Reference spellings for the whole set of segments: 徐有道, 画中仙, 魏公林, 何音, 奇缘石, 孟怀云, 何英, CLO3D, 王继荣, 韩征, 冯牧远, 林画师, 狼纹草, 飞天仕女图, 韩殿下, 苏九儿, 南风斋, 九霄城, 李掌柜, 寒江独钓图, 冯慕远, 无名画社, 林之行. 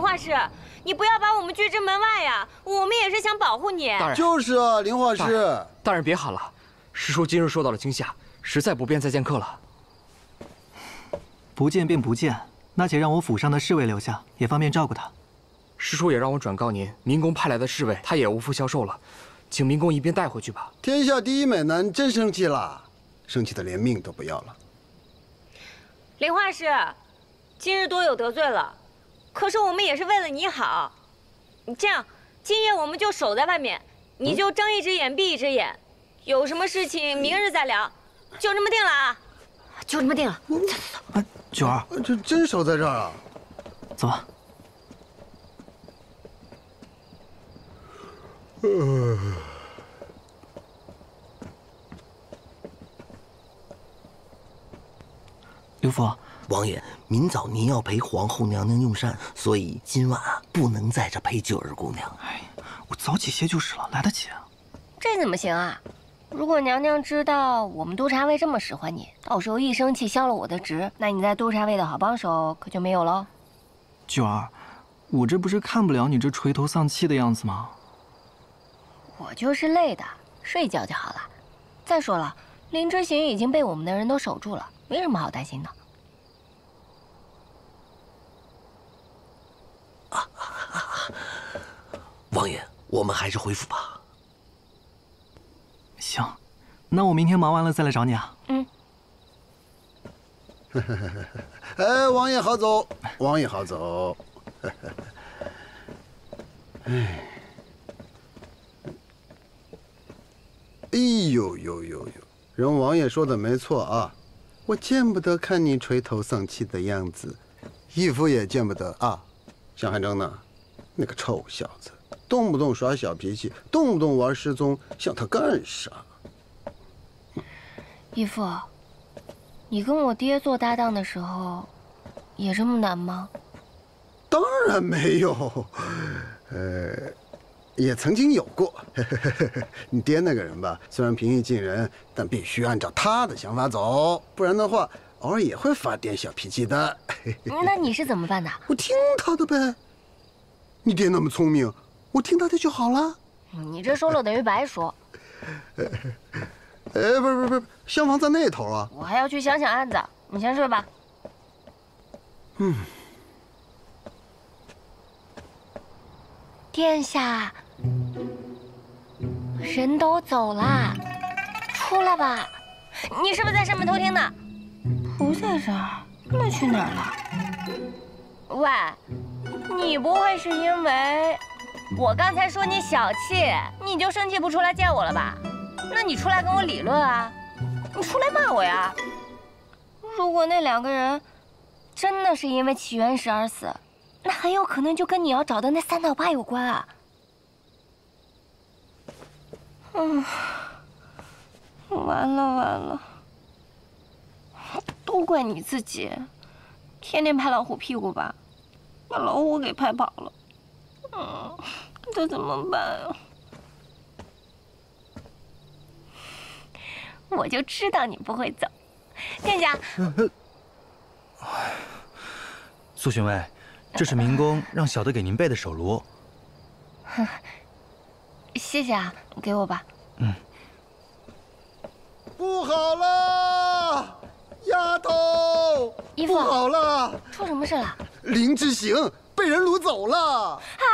林画师，你不要把我们拒之门外呀！我们也是想保护你。就是啊，林画师，大人别喊了，师叔今日受到了惊吓，实在不便再见客了。不见便不见，那且让我府上的侍卫留下，也方便照顾他。师叔也让我转告您，明宫派来的侍卫他也无福消受了，请明宫一并带回去吧。天下第一美男真生气了，生气的连命都不要了。林画师，今日多有得罪了。 可是我们也是为了你好，你这样，今夜我们就守在外面，你就睁一只眼闭一只眼，有什么事情明日再聊，就这么定了啊，就这么定了。走走走，九儿，这真守在这儿啊？走吧。刘福。 王爷，明早您要陪皇后娘娘用膳，所以今晚啊不能在这陪九儿姑娘。哎，我早起些就是了，来得及啊。这怎么行啊？如果娘娘知道我们督察卫这么使唤你，到时候一生气削了我的职，那你在督察卫的好帮手可就没有喽。九儿，我这不是看不了你这垂头丧气的样子吗？我就是累的，睡觉就好了。再说了，林之行已经被我们的人都守住了，没什么好担心的。 王爷，我们还是回府吧。行，那我明天忙完了再来找你啊。嗯。哎，王爷好走，王爷好走。哎，哎呦呦呦呦，人王爷说的没错啊，我见不得看你垂头丧气的样子，义父也见不得啊。向汉征呢？那个臭小子！ 动不动耍小脾气，动不动玩失踪，想他干啥？义父，你跟我爹做搭档的时候，也这么难吗？当然没有，也曾经有过。你爹那个人吧，虽然平易近人，但必须按照他的想法走，不然的话，偶尔也会发点小脾气的。那你是怎么办的？我听他的呗。你爹那么聪明。 我听他的就好了。你这说了等于白说。哎，不是，厢房在那头啊。我还要去想想案子，你先睡吧。嗯。殿下，人都走了，出来吧。你是不是在上面偷听呢？不在这儿，那去哪儿了？喂，你不会是因为？ 我刚才说你小气，你就生气不出来见我了吧？那你出来跟我理论啊，你出来骂我呀！如果那两个人真的是因为起源石而死，那很有可能就跟你要找的那3到8有关啊。嗯，完了，都怪你自己，天天拍老虎屁股吧，把老虎给拍跑了。 嗯，这怎么办啊？我就知道你不会走，殿下。苏巡尉，这是明宫让小的给您备的手炉。谢谢啊，给我吧。嗯。不好了，丫头！姨父，不好了！出什么事了？林之行。 被人掳走了啊！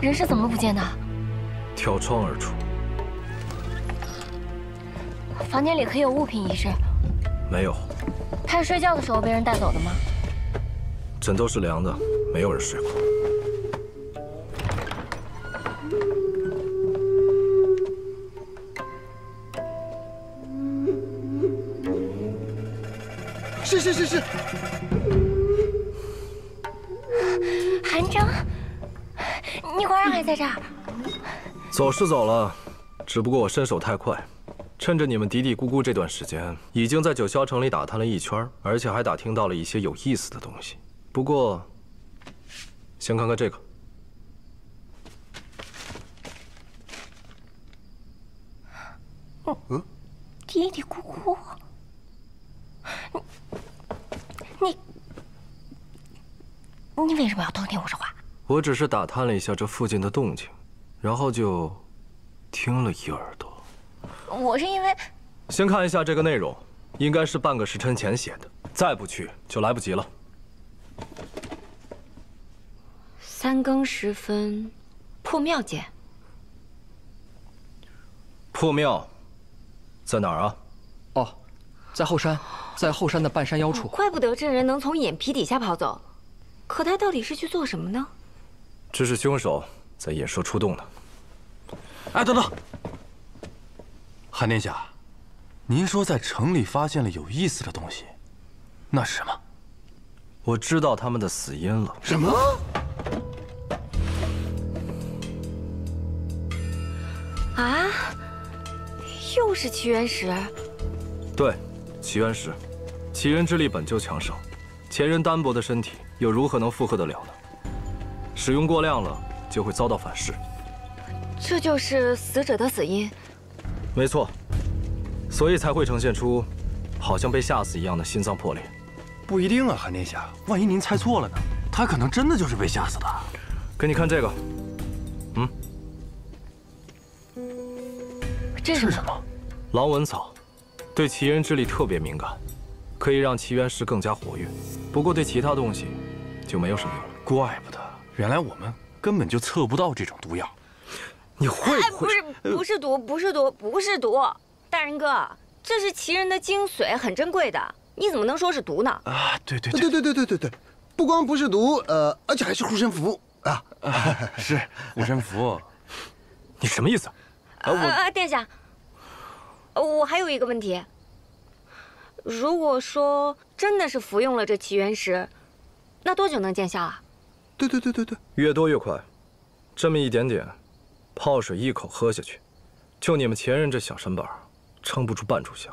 人是怎么不见的？跳窗而出。房间里可有物品遗失？没有。他是睡觉的时候被人带走的吗？枕头是凉的。 没有人睡过。是。韩征，你果然还在这儿。走是走了，只不过我身手太快，趁着你们嘀嘀咕咕这段时间，已经在九霄城里打探了一圈，而且还打听到了一些有意思的东西。不过。先看看这个。嗯，嘀嘀咕咕，你为什么要偷听我说话？我只是打探了一下这附近的动静，然后就听了一耳朵。我是因为……先看一下这个内容，应该是半个时辰前写的，再不去就来不及了。 3更时分，破庙见。破庙在哪儿啊？哦，在后山的半山腰处。怪不得这人能从眼皮底下跑走，可他到底是去做什么呢？只是凶手在演说出动呢。哎，等等，韩殿下，您说在城里发现了有意思的东西，那是什么？我知道他们的死因了。什么？ 啊，又是奇缘石。对，奇缘石，奇人之力本就强盛，前人单薄的身体又如何能负荷得了呢？使用过量了，就会遭到反噬。这就是死者的死因。没错，所以才会呈现出好像被吓死一样的心脏破裂。不一定啊，韩殿下，万一您猜错了呢？他可能真的就是被吓死的。给你看这个，嗯。 这是什么？狼纹草，对奇人之力特别敏感，可以让奇缘石更加活跃。不过对其他东西就没有什么用了。怪不得，原来我们根本就测不到这种毒药。你会不会？不是毒！大人哥，这是奇人的精髓，很珍贵的，你怎么能说是毒呢？啊，对，不光不是毒，而且还是护身符啊！是护身符，你什么意思？ 殿下，我还有一个问题。如果说真的是服用了这奇缘石，那多久能见效啊？对，越多越快，这么一点点，泡水一口喝下去，就你们前人这小身板，撑不出半炷香。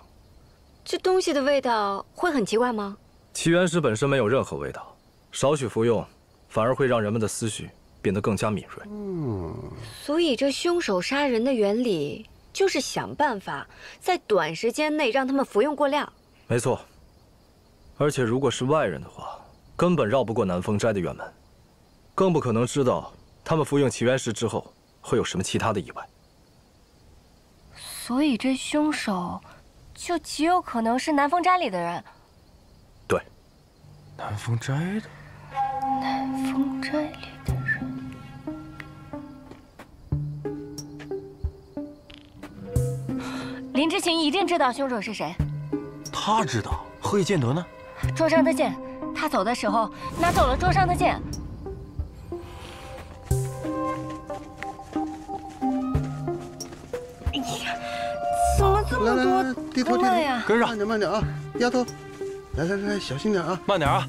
这东西的味道会很奇怪吗？奇缘石本身没有任何味道，少许服用，反而会让人们的思绪。 变得更加敏锐。嗯，所以这凶手杀人的原理就是想办法在短时间内让他们服用过量。没错。而且如果是外人的话，根本绕不过南风斋的院门，更不可能知道他们服用奇缘石之后会有什么其他的意外。所以这凶手就极有可能是南风斋里的人。对。南风斋的。南风斋里的。 林之行一定知道凶手是谁，他知道。何以见得呢？桌上的剑，他走的时候拿走了桌上的剑。哎呀，怎么这么多毒药呀？跟上，慢点啊，丫头，来，小心点啊，慢点啊，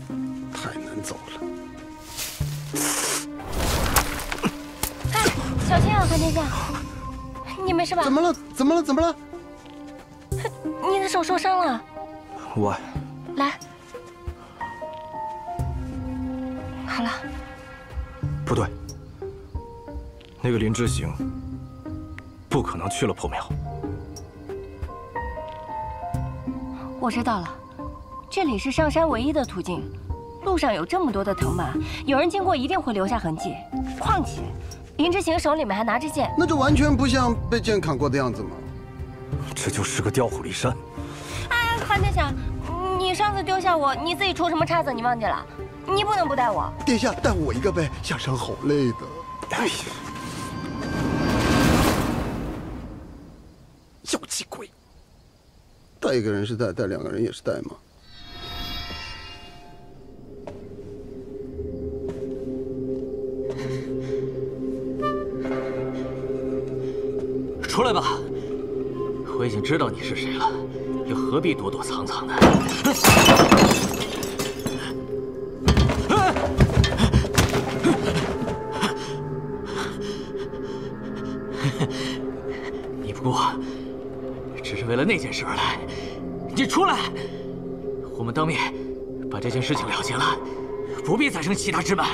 太难走了。哎，小心啊，韩殿下，你没事吧？怎么了？ 你的手受伤了，无碍。来，好了。不对，那个林之行不可能去了破庙。我知道了，这里是上山唯一的途径。路上有这么多的藤蔓，有人经过一定会留下痕迹。况且，林之行手里面还拿着剑，那就完全不像被剑砍过的样子嘛。 这就是个调虎离山。哎，韩殿下，你上次丢下我，你自己出什么岔子？你忘记了？你不能不带我。殿下，带我一个呗，下山好累的。哎呀，小气鬼！带一个人是带，带两个人也是带吗？出来吧。 我已经知道你是谁了，又何必躲躲藏藏的？你不过只是为了那件事而来，你出来！我们当面把这件事情了结了，不必再生其他枝蔓。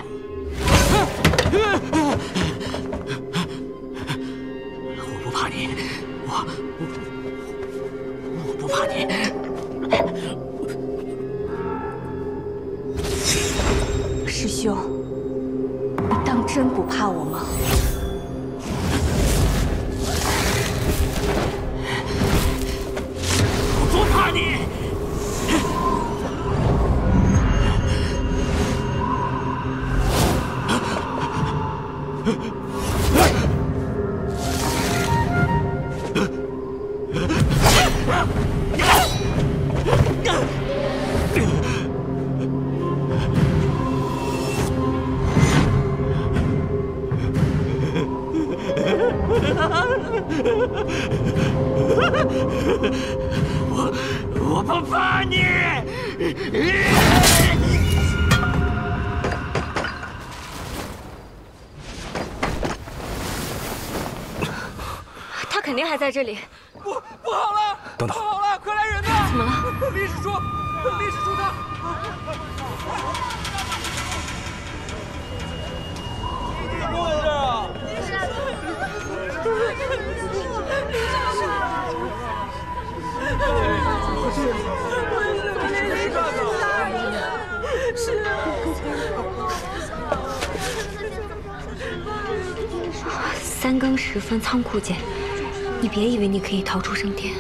我不怕你，我不怕你。师兄，你当真不怕我吗？ 我不怕你！他肯定还在这里。不好了！等等，不好了！快来人呐！怎么了？李师叔，李师叔他……过来啊！李师叔，3更时分，仓库见。你别以为你可以逃出升天。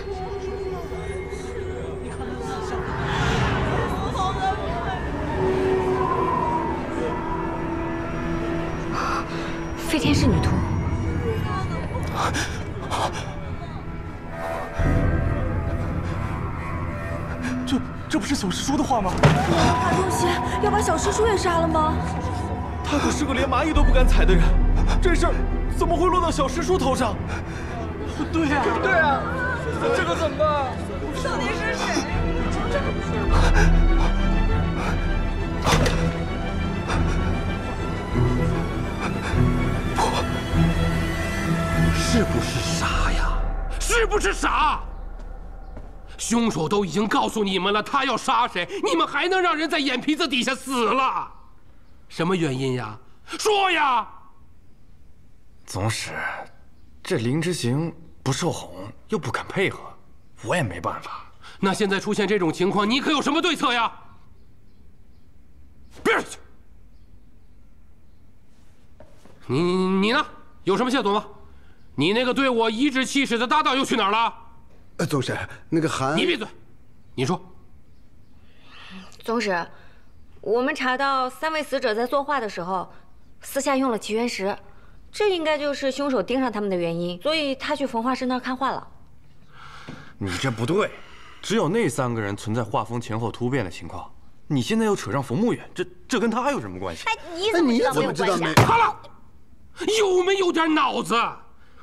飞天是女徒。 这不是小师叔的话吗？大东西要把小师叔也杀了吗？他可是个连蚂蚁都不敢踩的人，这事儿怎么会落到小师叔头上？对呀，对呀，这可怎么办？到底是谁？是不是傻呀？是不是傻？ 凶手都已经告诉你们了，他要杀谁，你们还能让人在眼皮子底下死了？什么原因呀？说呀！总使，这林之行不受哄，又不肯配合，我也没办法。那现在出现这种情况，你可有什么对策呀？别上去！你呢？有什么线索吗？你那个对我颐指气使的搭档又去哪儿了？ 宗师，那个韩……你闭嘴！你说，宗师，我们查到3位死者在作画的时候，私下用了奇缘石，这应该就是凶手盯上他们的原因，所以他去冯画师那儿看画了。你这不对，只有那3个人存在画风前后突变的情况，你现在又扯上冯牧远，这跟他有什么关系？哎，你怎么知道没有关系？好了，有没有点脑子？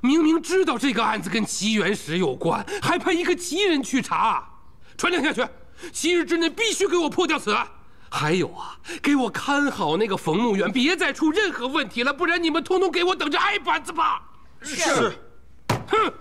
明明知道这个案子跟奇缘石有关，还派一个奇人去查，传令下去，7日之内必须给我破掉此案。还有啊，给我看好那个冯牧远，别再出任何问题了，不然你们通通给我等着挨板子吧。是。哼。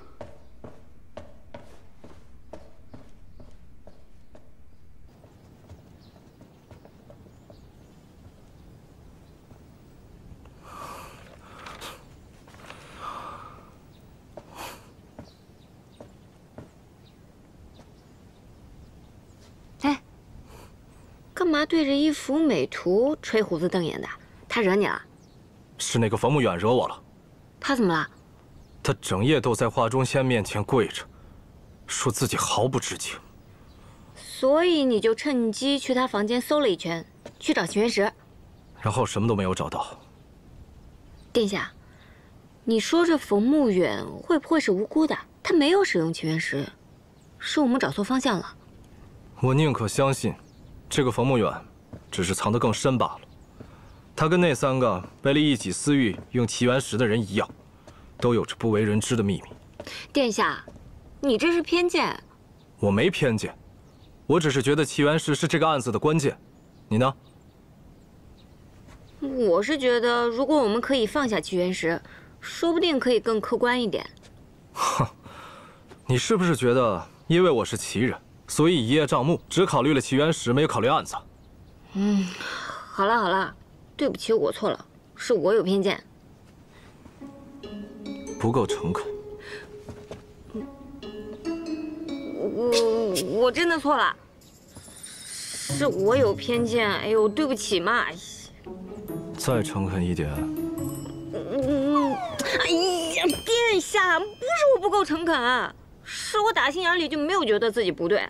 干嘛对着一幅美图吹胡子瞪眼的？他惹你了？是那个冯牧远惹我了。他怎么了？他整夜都在画中仙面前跪着，说自己毫不知情。所以你就趁机去他房间搜了一圈，去找奇缘石，然后什么都没有找到。殿下，你说这冯牧远会不会是无辜的？他没有使用奇缘石，是我们找错方向了。我宁可相信。 这个冯牧远，只是藏得更深罢了。他跟那3个为了一己私欲用奇缘石的人一样，都有着不为人知的秘密。殿下，你这是偏见。我没偏见，我只是觉得奇缘石是这个案子的关键。你呢？我是觉得，如果我们可以放下奇缘石，说不定可以更客观一点。哼，你是不是觉得，因为我是奇人？ 所以一叶障目，只考虑了奇缘石，没有考虑案子。好了好了，对不起，我错了，是我有偏见，不够诚恳。我真的错了，是我有偏见。哎呦，对不起嘛！再诚恳一点。哎呀，殿下，不是我不够诚恳，是我打心眼里就没有觉得自己不对。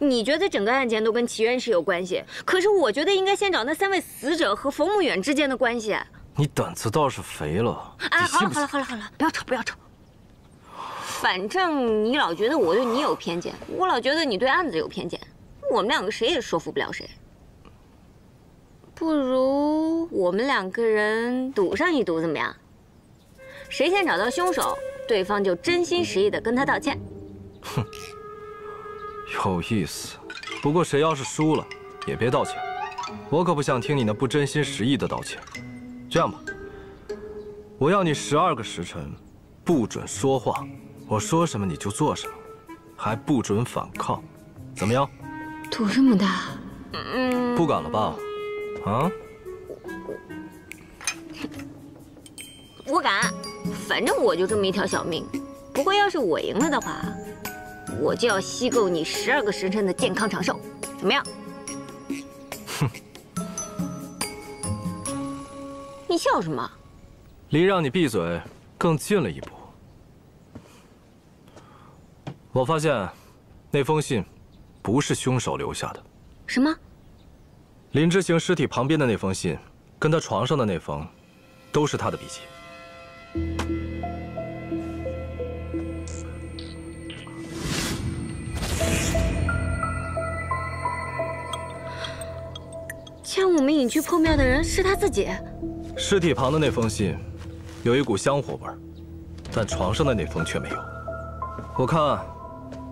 你觉得整个案件都跟齐院士有关系，可是我觉得应该先找那3位死者和冯慕远之间的关系。你胆子倒是肥了。哎，好了，不要吵。反正你老觉得我对你有偏见，我老觉得你对案子有偏见，我们两个谁也说服不了谁。不如我们两个人赌上一赌怎么样？谁先找到凶手，对方就真心实意的跟他道歉。哼。 有意思，不过谁要是输了，也别道歉，我可不想听你那不真心实意的道歉。这样吧，我要你12个时辰，不准说话，我说什么你就做什么，还不准反抗，怎么样？赌这么大？不敢了吧？啊？我敢，反正我就这么一条小命。不过要是我赢了的话。 我就要吸够你12个时辰的健康长寿，怎么样？哼！你笑什么？离让你闭嘴更近了一步。我发现那封信不是凶手留下的。什么？林之行尸体旁边的那封信，跟他床上的那封，都是他的笔记。 将我们引去破庙的人是他自己。尸体旁的那封信，有一股香火味儿，但床上的那封却没有。我看，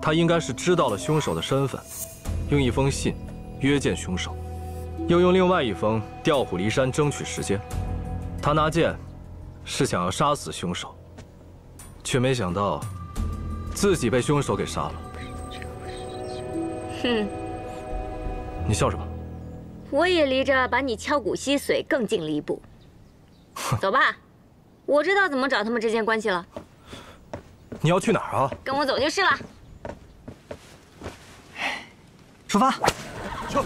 他应该是知道了凶手的身份，用一封信约见凶手，又用另外一封调虎离山争取时间。他拿剑，是想要杀死凶手，却没想到，自己被凶手给杀了。哼！你笑什么？ 我也离着把你敲骨吸髓更近了一步，走吧，我知道怎么找他们之间关系了。你要去哪儿啊？跟我走就是了。出发，去。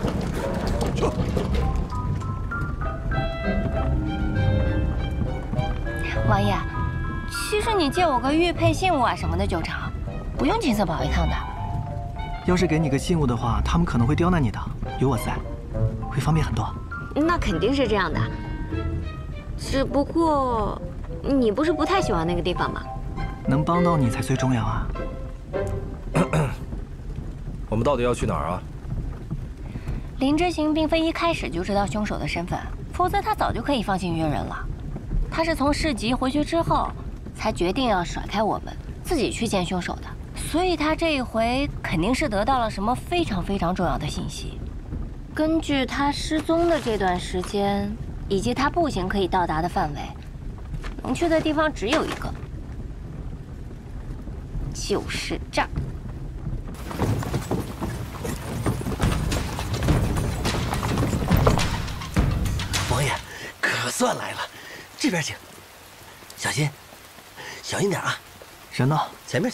王爷，其实你借我个玉佩、信物啊什么的就成，不用亲自跑一趟的。要是给你个信物的话，他们可能会刁难你的，有我在。 会方便很多，那肯定是这样的。只不过，你不是不太喜欢那个地方吗？能帮到你才最重要啊！我们到底要去哪儿啊？林之行并非一开始就知道凶手的身份，否则他早就可以放心约人了。他是从市集回去之后，才决定要甩开我们，自己去见凶手的。所以他这一回肯定是得到了什么非常重要的信息。 根据他失踪的这段时间，以及他步行可以到达的范围，能去的地方只有一个，就是这儿。王爷，可算来了，这边请，小心，小心点啊！人呢？前面。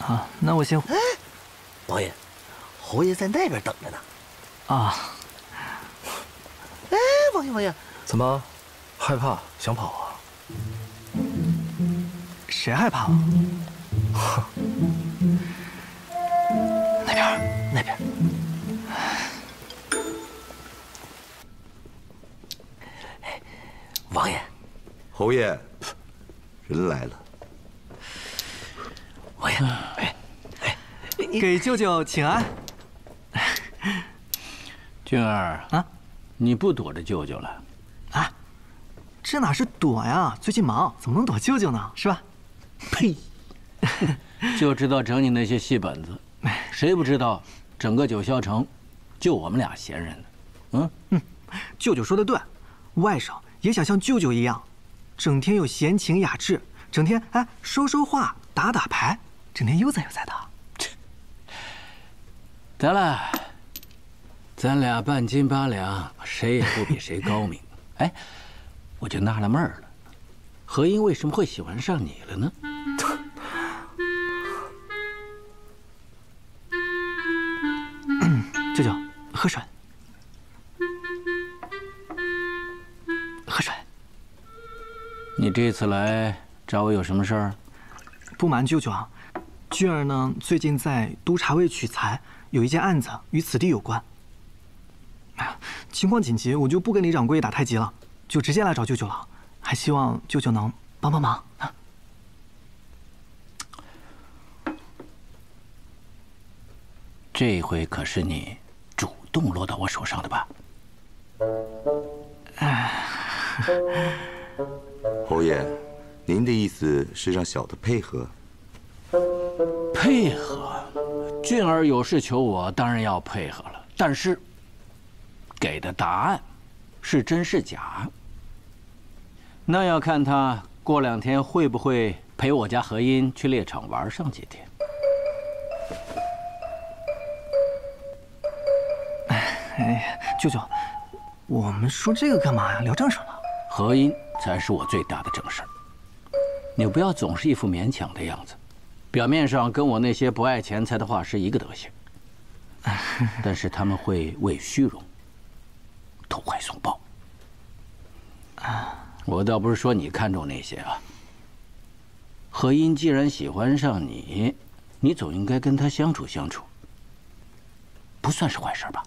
啊，那我先。哎，王爷，侯爷在那边等着呢。 啊！哎，王爷，怎么害怕？想跑啊？谁害怕了？那边。哎，王爷，侯爷，人来了。王爷，哎，给舅舅请安。 俊儿啊，你不躲着舅舅了？啊，这哪是躲呀？最近忙，怎么能躲舅舅呢？是吧？呸！就知道整你那些戏本子，谁不知道整个九霄城，就我们俩闲人呢。舅舅说的对，外甥也想像舅舅一样，整天有闲情雅致，整天说说话、打牌，整天悠哉悠哉的。得了。 咱俩半斤八两，谁也不比谁高明。哎，我就纳了闷了，何英为什么会喜欢上你了呢？舅舅，喝水。 你这次来找我有什么事儿？不瞒舅舅啊，俊儿呢最近在督察卫取材，有一件案子与此地有关。哎呀，情况紧急，我就不跟李掌柜打太极了，就直接来找舅舅了。还希望舅舅能帮帮忙啊！这回可是你主动落到我手上的吧？侯爷，您的意思是让小的配合？配合？俊儿有事求我，当然要配合了。但是，给的答案是真是假，那要看他过两天会不会陪我家何音去猎场玩上几天。哎，舅舅，我们说这个干嘛呀？聊正事了。何音。 才是我最大的正事儿，你不要总是一副勉强的样子，表面上跟我那些不爱钱财的画师一个德行，但是他们会为虚荣投怀送抱。我倒不是说你看重那些啊，何音既然喜欢上你，你总应该跟她相处相处，不算是坏事吧？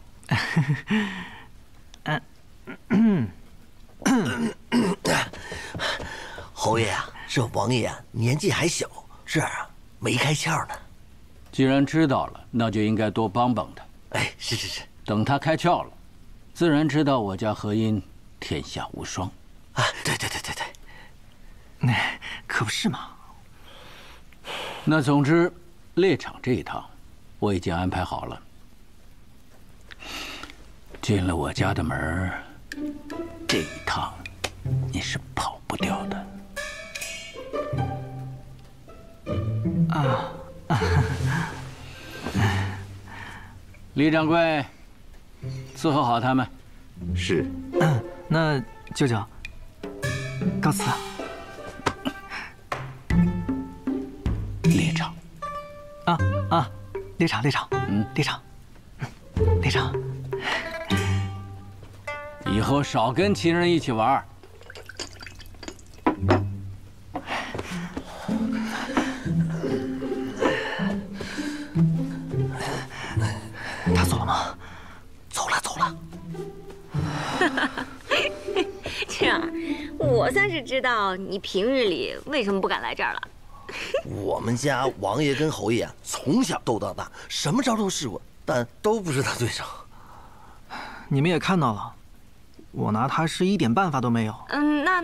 侯爷啊，这王爷啊，年纪还小，这儿啊没开窍呢。既然知道了，那就应该多帮帮他。哎，是是是，等他开窍了，自然知道我家何音天下无双。啊，对对对对对，那可不是嘛。那总之，猎场这一趟我已经安排好了。进了我家的门，这一趟。 你是跑不掉的啊！李掌柜，伺候好他们。是。那舅舅，告辞。猎场。啊！猎场。猎场。以后少跟情人一起玩。 他走了吗？走了。这样，我算是知道你平日里为什么不敢来这儿了。我们家王爷跟侯爷啊，从小斗到大，什么招都试过，但都不是他对手。你们也看到了。 我拿他是一点办法都没有。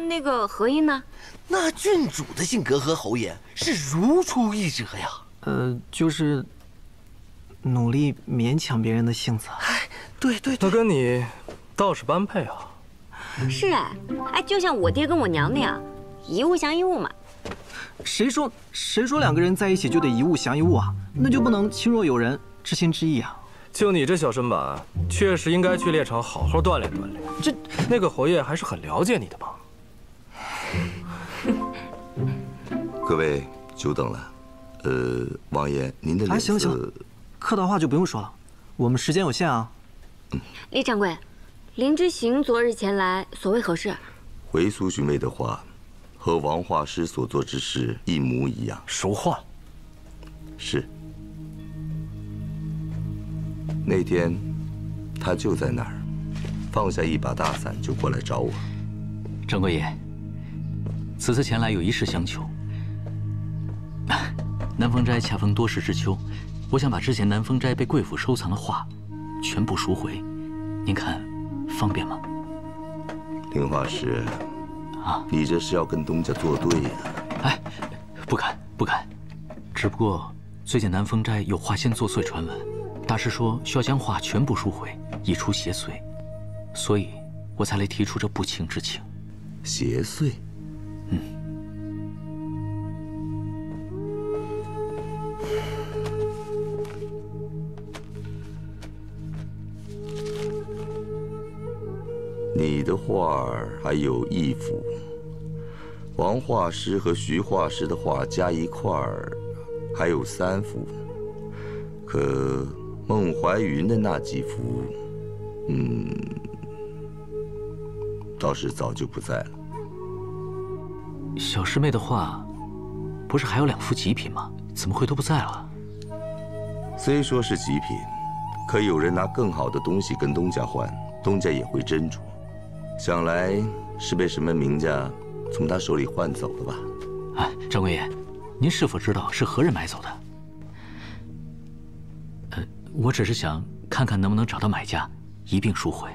那个何音呢？那郡主的性格和侯爷是如出一辙呀。就是努力勉强别人的性子。哎，对，他跟你倒是般配啊。是哎，就像我爹跟我娘那样，一物降一物嘛。谁说两个人在一起就得一物降一物啊？那就不能亲若有人，知心知意啊。 就你这小身板，确实应该去猎场好好锻炼锻炼。那个侯爷还是很了解你的吧？各位久等了，王爷您的脸色……行，客套话就不用说了，我们时间有限啊。李掌柜，林之行昨日前来，所谓何事？回苏巡尉的话，和王画师所做之事一模一样。俗话。是。 那天，他就在那儿，放下一把大伞就过来找我。掌柜爷，此次前来有一事相求。南风斋恰逢多事之秋，我想把之前南风斋被贵府收藏的画全部赎回，您看方便吗？林画师，你这是要跟东家作对呀？哎，不敢，只不过最近南风斋有画仙作祟传闻。 大师说需要将画全部赎回，以除邪祟，所以我才来提出这不情之请。邪祟？你的画还有一幅，王画师和徐画师的画加一块儿，还有3幅。可孟怀云的那几幅，倒是早就不在了。小师妹的画，不是还有2幅极品吗？怎么会都不在了？虽说是极品，可有人拿更好的东西跟东家换，东家也会斟酌。想来是被什么名家从他手里换走了吧？哎，掌柜爷，您是否知道是何人买走的？我只是想看看能不能找到买家，一并赎回。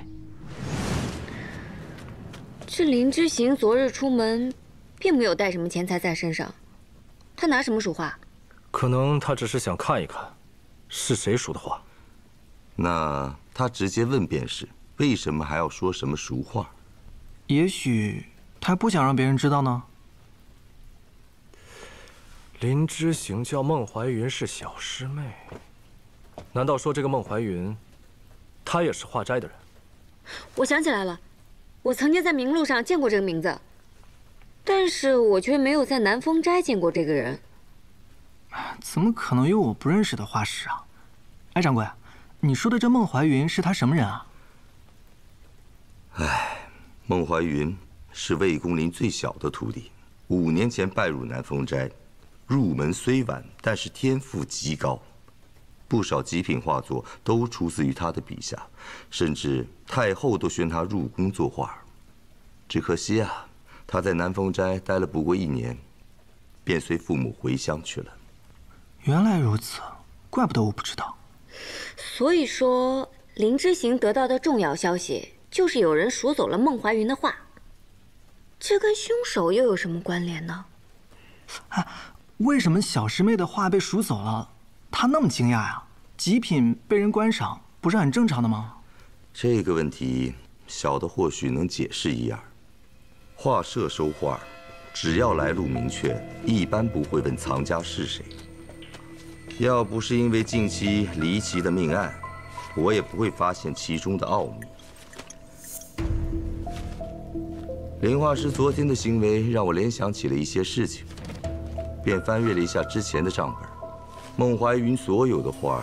这林之行昨日出门，并没有带什么钱财在身上，他拿什么赎画？可能他只是想看一看，是谁赎的画。那他直接问便是，为什么还要说什么赎画？也许他不想让别人知道呢。林之行叫孟怀云是小师妹。 难道说这个孟怀云，她也是画斋的人？我想起来了，我曾经在名录上见过这个名字，但是我却没有在南风斋见过这个人。怎么可能有我不认识的画师啊？哎，掌柜，你说的这孟怀云是她什么人啊？哎，孟怀云是魏公林最小的徒弟，5年前拜入南风斋，入门虽晚，但是天赋极高。 不少极品画作都出自于他的笔下，甚至太后都宣他入宫作画。只可惜啊，他在南风斋待了不过1年，便随父母回乡去了。原来如此，怪不得我不知道。所以说，林之行得到的重要消息就是有人赎走了孟怀云的画。这跟凶手又有什么关联呢？哎，为什么小师妹的画被赎走了？ 他那么惊讶呀、啊？极品被人观赏，不是很正常的吗？这个问题，小的或许能解释一二。画社收画，只要来路明确，一般不会问藏家是谁。要不是因为近期离奇的命案，我也不会发现其中的奥秘。林画师昨天的行为让我联想起了一些事情，便翻阅了一下之前的账本。 孟怀云所有的画，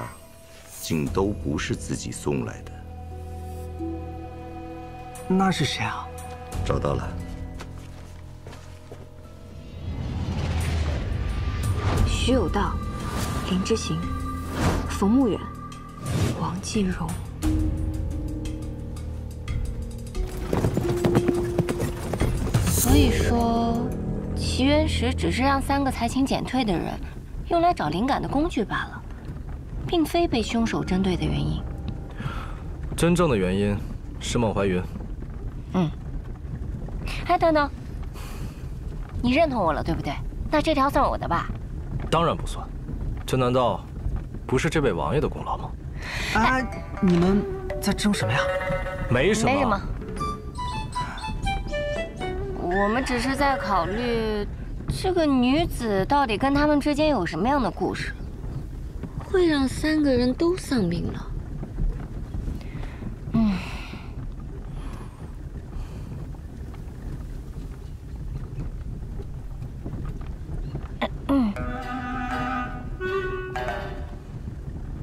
竟都不是自己送来的。那是谁啊？找到了。徐有道、林之行、冯慕远、王继荣。所以说，奇缘石只是让3个才情减退的人。 用来找灵感的工具罢了，并非被凶手针对的原因。真正的原因是孟怀云。嗯。哎，等等，你认同我了，对不对？那这条算我的吧？当然不算，这难道不是这位王爷的功劳吗？哎，你们在争什么呀？没什么。没什么。我们只是在考虑。 这个女子到底跟他们之间有什么样的故事，会让3个人都丧命了？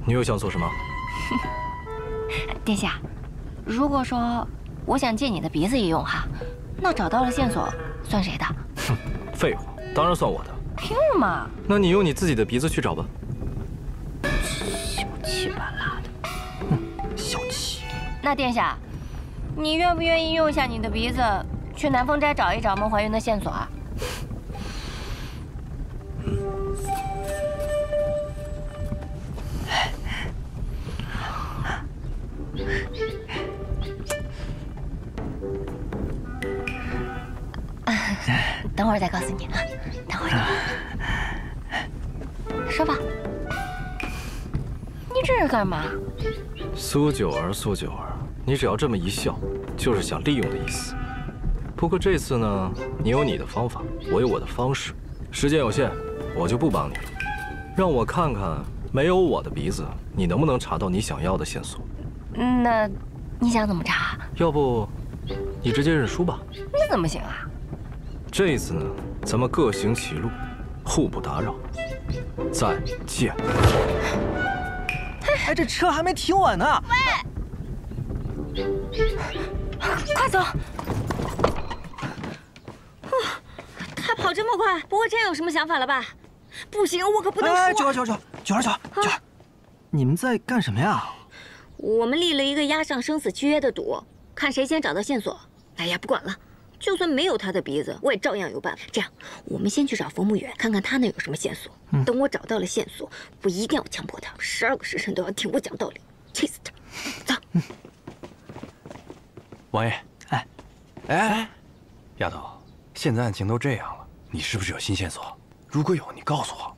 你又想做什么？殿下，如果说我想借你的鼻子一用哈，那找到了线索算谁的？哼，废话。 当然算我的，凭什么？那你用你自己的鼻子去找吧。小气巴拉的，小气。那殿下，你愿不愿意用一下你的鼻子去南风斋找一找孟怀云的线索啊？等会儿再告诉你啊。 说吧，你这是干嘛？苏九儿，苏九儿，你只要这么一笑，就是想利用的意思。不过这次呢，你有你的方法，我有我的方式。时间有限，我就不帮你了。让我看看，没有我的鼻子，你能不能查到你想要的线索？那你想怎么查？要不你直接认输吧。那怎么行啊？这一次呢，咱们各行其路，互不打扰。再见。哎，这车还没停稳呢。喂，快走！啊，他跑这么快，不会真有什么想法了吧？不行，我可不能输啊！哎，九儿，你们在干什么呀？ 我们立了一个押上生死契约的赌，看谁先找到线索。哎呀，不管了，就算没有他的鼻子，我也照样有办法。这样，我们先去找冯牧远，看看他那有什么线索。等我找到了线索，我一定要强迫他12个时辰都要听我讲道理，气死他！走。王爷，哎，丫头，现在案情都这样了，你是不是有新线索？如果有，你告诉我，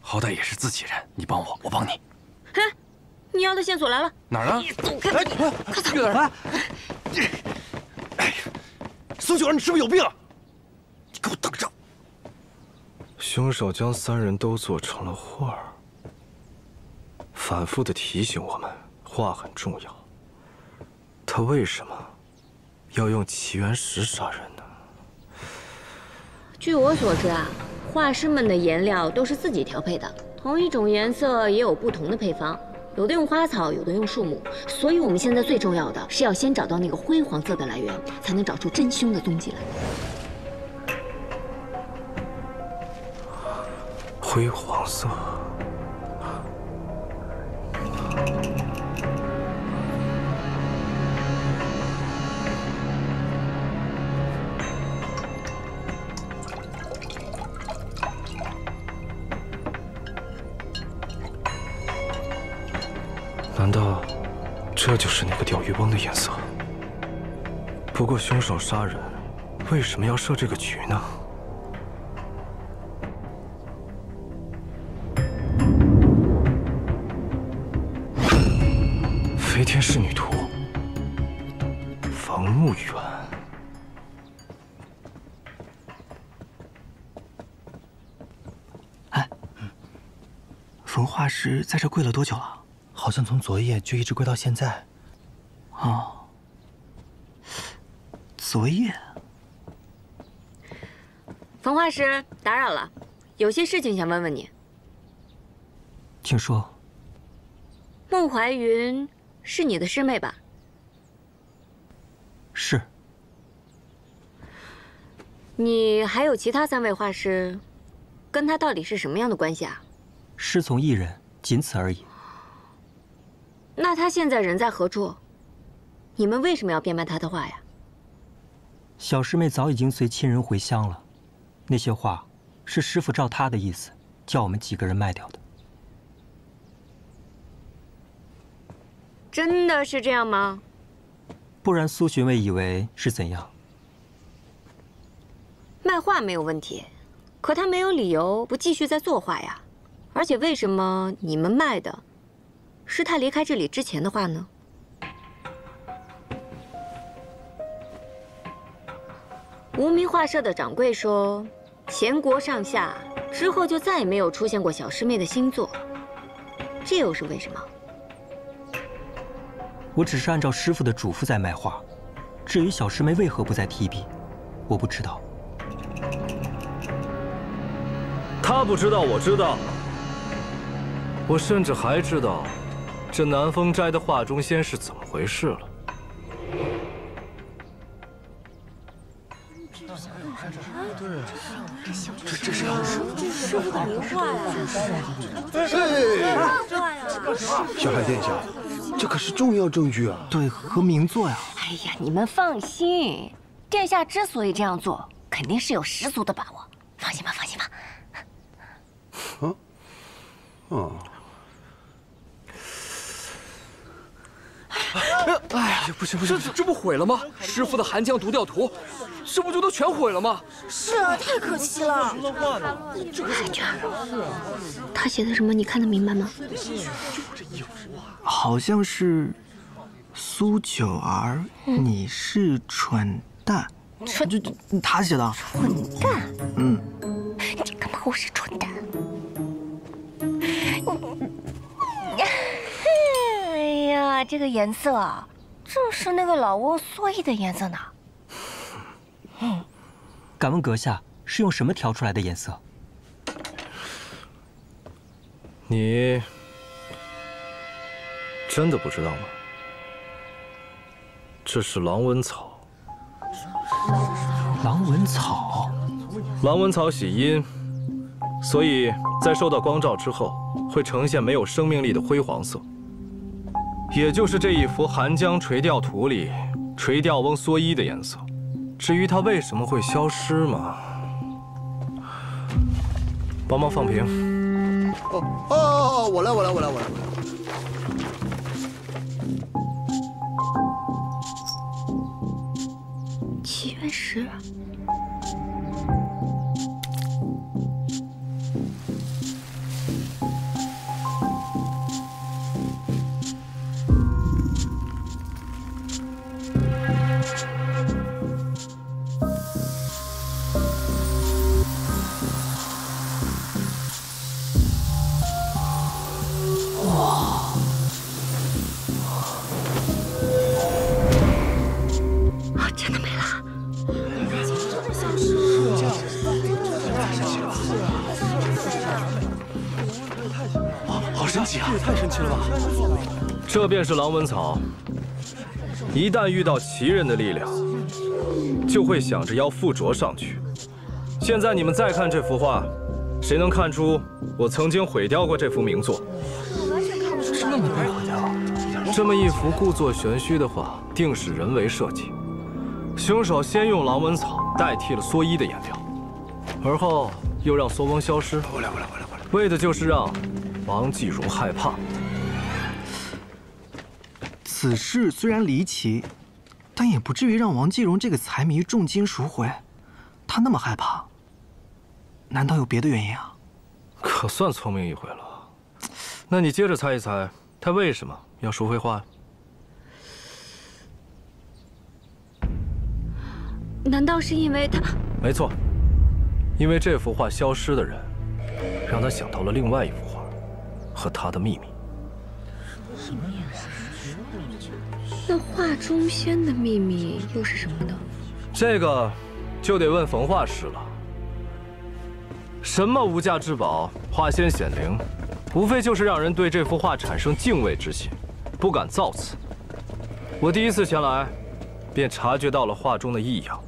好歹也是自己人，你帮我，我帮你。哎。 你要的线索来了，哪儿呢？走开！哎，快走！月儿，哎，苏九儿，你是不是有病啊？你给我等着！凶手将3人都做成了画儿，反复的提醒我们，画很重要。他为什么要用奇缘石杀人呢？据我所知啊，画师们的颜料都是自己调配的，同一种颜色也有不同的配方。 有的用花草，有的用树木，所以我们现在最重要的是要先找到那个灰黄色的来源，才能找出真凶的踪迹来。灰黄色，难道这就是那个钓鱼翁的颜色？不过凶手杀人为什么要设这个局呢？飞天仕女图，冯牧远。哎，冯画师在这跪了多久了？ 好像从昨夜就一直跪到现在。哦，昨夜。冯画师，打扰了，有些事情想问问你。请说。孟怀云是你的师妹吧？是。你还有其他3位画师，跟他到底是什么样的关系啊？师从一人，仅此而已。 那他现在人在何处？你们为什么要变卖他的画呀？小师妹早已经随亲人回乡了，那些画是师傅照他的意思，叫我们几个人卖掉的。真的是这样吗？不然苏询问以为是怎样？卖画没有问题，可他没有理由不继续再作画呀。而且为什么你们卖的？ 是他离开这里之前的话呢？无名画社的掌柜说，前国上下之后就再也没有出现过小师妹的新作，这又是为什么？我只是按照师傅的嘱咐在卖画，至于小师妹为何不再提笔，我不知道。他不知道，我知道，我甚至还知道。 这南风斋的画中仙是怎么回事了？这是师傅的名画呀！小海殿下，这可是重要证据啊！对，和名作呀！哎呀，你们放心，殿下之所以这样做，肯定是有十足的把握。放心吧，放心吧。嗯，哦。 哎呀，不行，这不毁了吗？师傅的《寒江独钓图》，这不就都全毁了吗？是啊，太可惜了。娟儿，他写的什么？你看得明白吗？好像是苏九儿，你是蠢蛋。他写的。蠢蛋。嗯。你干嘛？我是蠢蛋。 这个颜色正是那个老翁所以的颜色呢。嗯，敢问阁下是用什么调出来的颜色？你真的不知道吗？这是狼纹草。狼纹草，狼纹草喜阴，所以在受到光照之后，会呈现没有生命力的灰黄色。 也就是这一幅《寒江垂钓图》里垂钓翁蓑衣的颜色。至于它为什么会消失嘛，帮忙放平。哦，我来。祈愿石。 这便是狼纹草，一旦遇到奇人的力量，就会想着要附着上去。现在你们再看这幅画，谁能看出我曾经毁掉过这幅名作？我完全看不出来。那么被毁掉？这么一幅故作玄虚的画，定是人为设计。凶手先用狼纹草代替了蓑衣的颜料，而后又让蓑翁消失。过来！为的就是让王继荣害怕。 此事虽然离奇，但也不至于让王继荣这个财迷重金赎回。他那么害怕，难道有别的原因啊？可算聪明一回了。那你接着猜一猜，他为什么要赎回画呀？难道是因为他？没错，因为这幅画消失的人，让他想到了另外一幅画和他的秘密。什么呀？ 那画中仙的秘密又是什么呢？这个就得问冯画师了。什么无价之宝、画仙显灵，无非就是让人对这幅画产生敬畏之心，不敢造次。我第一次前来，便察觉到了画中的异样。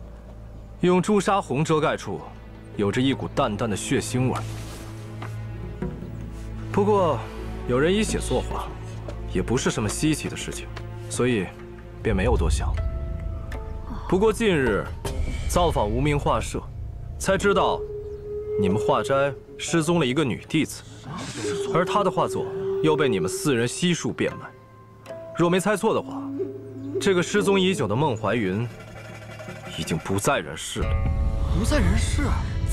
用朱砂红遮盖处，有着一股淡淡的血腥味。不过，有人以血作画，也不是什么稀奇的事情。 所以，便没有多想。不过近日造访无名画社，才知道你们画斋失踪了一个女弟子，而她的画作又被你们四人悉数变卖。若没猜错的话，这个失踪已久的孟怀云已经不在人世了。不在人世？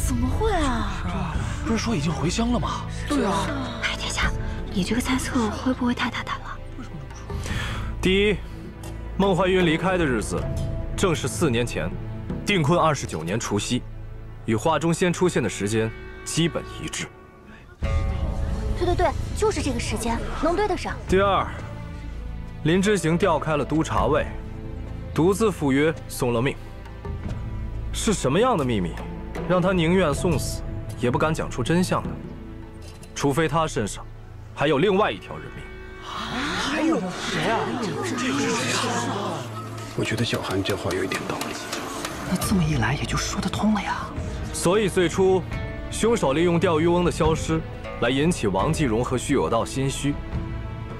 怎么会啊？不是说已经回乡了吗？对啊。哎，殿下，你这个猜测会不会太大胆了？ 第一，孟怀云离开的日子，正是4年前，定坤29年除夕，与画中仙出现的时间基本一致。对，就是这个时间，能对得上。第二，林之行调开了督察卫，独自赴约送了命。是什么样的秘密，让他宁愿送死，也不敢讲出真相呢？除非他身上还有另外一条人命。 还有谁啊？我觉得小韩这话有一点道理。那这么一来也就说得通了呀。所以最初，凶手利用钓鱼翁的消失，来引起王继荣和徐有道心虚，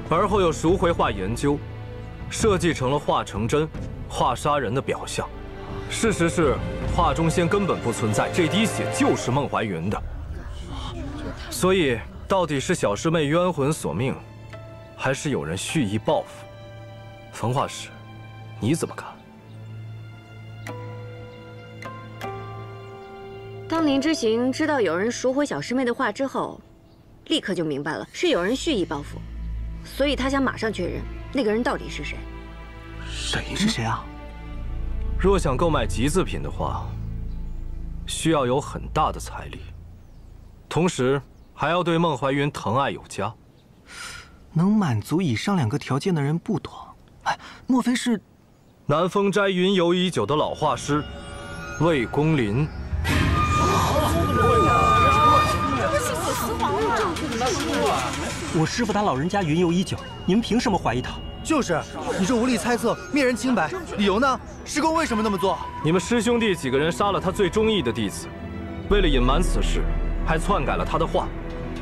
而后又赎回画研究，设计成了画成真、画杀人的表象。事实是，画中仙根本不存在，这滴血就是孟怀云的。所以，到底是小师妹冤魂索命？ 还是有人蓄意报复，冯画师，你怎么看？当林之行知道有人赎回小师妹的画之后，立刻就明白了是有人蓄意报复，所以他想马上确认那个人到底是谁。是谁啊？若想购买集字品的话，需要有很大的财力，同时还要对孟怀云疼爱有加。 能满足以上2个条件的人不多，哎，莫非是？南风斋云游已久的老画师魏公林。我师傅他老人家云游已久，你们凭什么怀疑他？就是，你这无力猜测，灭人清白，理由呢？师公为什么那么做？你们师兄弟几个人杀了他最中意的弟子，为了隐瞒此事，还篡改了他的话，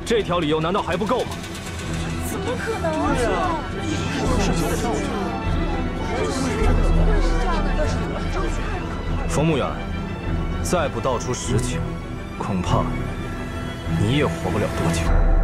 这条理由难道还不够吗？怎么可能啊！冯慕远，再不道出实情，恐怕你也活不了多久。